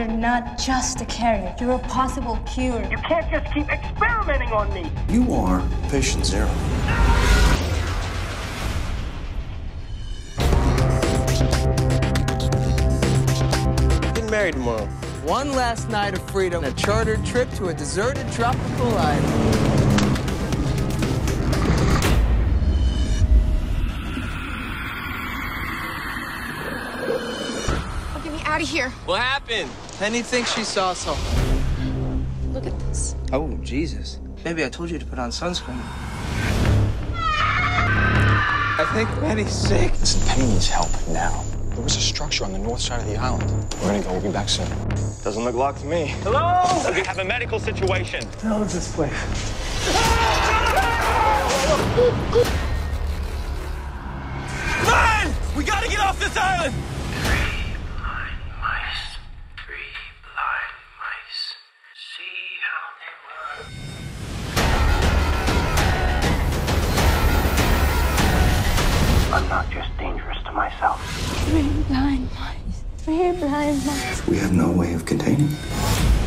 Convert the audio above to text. You're not just a carrier. You're a possible cure. You can't just keep experimenting on me. You are patient zero. Getting married tomorrow. One last night of freedom, a chartered trip to a deserted tropical island. Out of here. What happened? Penny thinks she saw something. Look at this. Oh, Jesus. Maybe I told you to put on sunscreen. I think Penny's sick. Listen, Penny needs help now. There was a structure on the north side of the island. We're gonna go. We'll be back soon. Doesn't look locked to me. Hello? We have a medical situation. What the hell is this place? Man! We gotta get off this island! I'm not just dangerous to myself. Three blind mice. We have no way of containing it.